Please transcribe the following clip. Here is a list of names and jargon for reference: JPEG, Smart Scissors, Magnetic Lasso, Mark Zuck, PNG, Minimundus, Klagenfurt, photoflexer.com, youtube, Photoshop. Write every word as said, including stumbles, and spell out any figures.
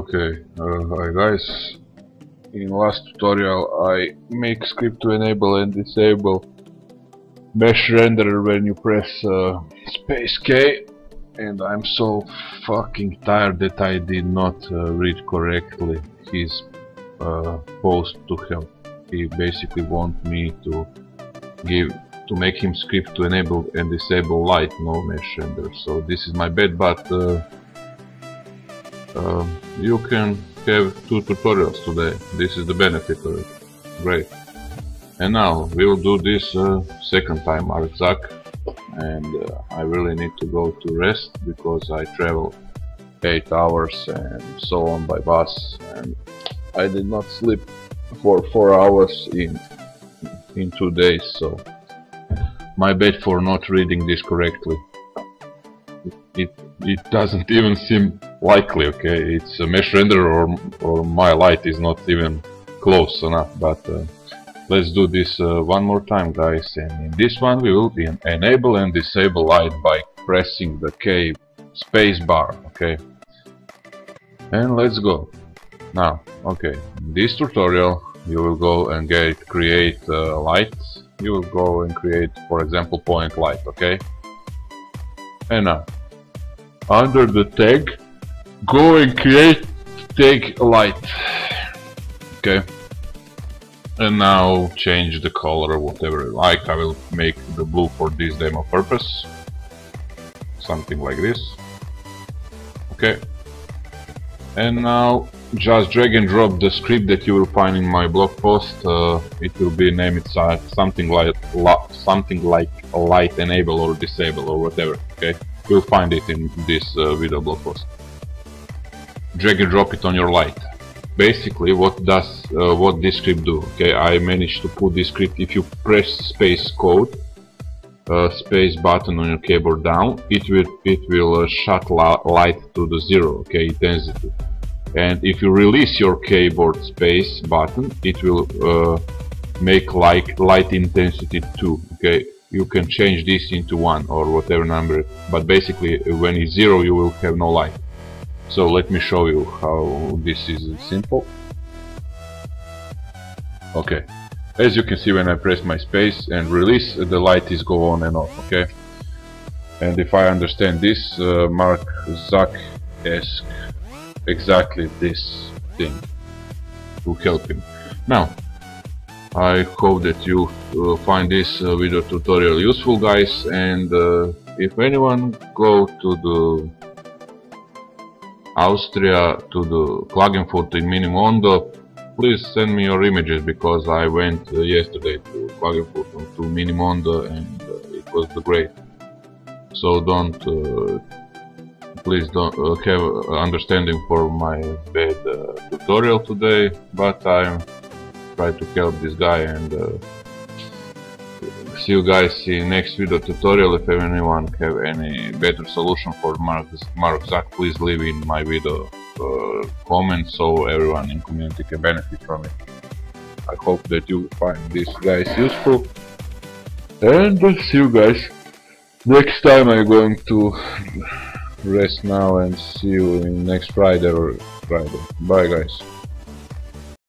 Okay, uh, hi guys. In last tutorial I make script to enable and disable mesh renderer when you press uh, space K, and I'm so fucking tired that I did not uh, read correctly his uh, post to him. He basically want me to give to make him script to enable and disable light, no mesh renderer. So this is my bad, but uh, uh, you can have two tutorials today. This is the benefit of it. Great. And now we will do this uh, second time, Mark Zuck, and uh, I really need to go to rest because I travel eight hours and so on by bus, and I did not sleep for four hours in in two days. So my bad for not reading this correctly. It, it it doesn't even seem likely. Okay, it's a mesh renderer, or or my light is not even close enough. But uh, let's do this uh, one more time, guys. And in this one, we will en enable and disable light by pressing the K space bar. Okay, and let's go now. Okay, in this tutorial, you will go and get create uh, light. You will go and create, for example, point light. Okay, and now. Under the tag, go and create tag light. Okay, and now change the color, whatever you like. I will make the blue for this demo purpose, something like this. Okay, and now just drag and drop the script that you will find in my blog post. Uh, it will be named something like something like light enable or disable or whatever. Okay. You'll find it in this uh, video blog post. Drag and drop it on your light. Basically, what does uh, what this script do? Okay, I managed to put this script. If you press space code, uh, space button on your keyboard down, it will it will uh, shut light to the zero. Okay, intensity. And if you release your keyboard space button, it will uh, make like light intensity two. Okay. You can change this into one or whatever number, but basically when it's zero you will have no light. So let me show you how this is simple. Okay, as you can see, when I press my space and release, the light is go on and off. Okay, and if I understand this, uh, Mark Zuck asked exactly this thing to help him. Now I hope that you uh, find this uh, video tutorial useful, guys, and uh, if anyone go to the Austria, to the Klagenfurt in Minimundus, please send me your images, because I went uh, yesterday to Klagenfurt, to Minimundus, and uh, it was great. So don't, uh, please don't uh, have understanding for my bad uh, tutorial today, but I'm try to help this guy, and uh, see you guys in next video tutorial. If anyone have any better solution for Mark, Mark Zuck, please leave in my video uh, comments, so everyone in community can benefit from it. I hope that you find these guys useful, and see you guys next time. I'm going to rest now, and see you in next Friday or Friday. Bye, guys.